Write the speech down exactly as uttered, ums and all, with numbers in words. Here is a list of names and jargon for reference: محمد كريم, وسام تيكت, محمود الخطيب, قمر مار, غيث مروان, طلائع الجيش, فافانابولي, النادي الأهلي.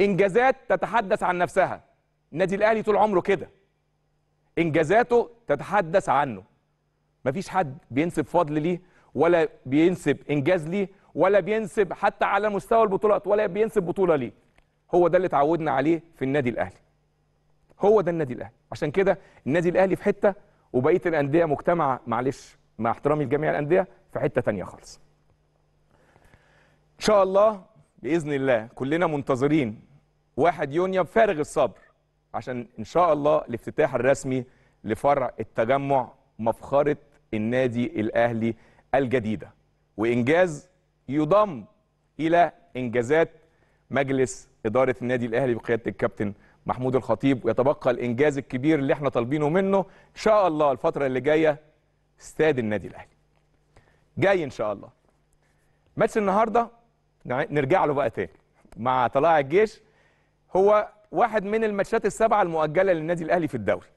انجازات تتحدث عن نفسها. النادي الاهلي طول عمره كده، انجازاته تتحدث عنه، مفيش حد بينسب فضل ليه ولا بينسب انجاز ليه ولا بينسب حتى على مستوى البطولات ولا بينسب بطوله ليه. هو ده اللي اتعودنا عليه في النادي الاهلي، هو ده النادي الاهلي. عشان كده النادي الاهلي في حته وبقيه الانديه مجتمع، معلش مع احترامي لجميع الانديه، في حته ثانيه خالص. ان شاء الله باذن الله كلنا منتظرين واحد يونيو بفارغ الصبر، عشان ان شاء الله الافتتاح الرسمي لفرع التجمع مفخره النادي الاهلي الجديده، وانجاز يضم الى انجازات مجلس اداره النادي الاهلي بقياده الكابتن محمود الخطيب. ويتبقى الانجاز الكبير اللي احنا طالبينه منه ان شاء الله الفتره اللي جايه استاد النادي الاهلي جاي ان شاء الله. ماتش النهارده نرجع له بقى تاني مع طلائع الجيش، هو واحد من الماتشات السبعه المؤجله للنادي الاهلي في الدوري.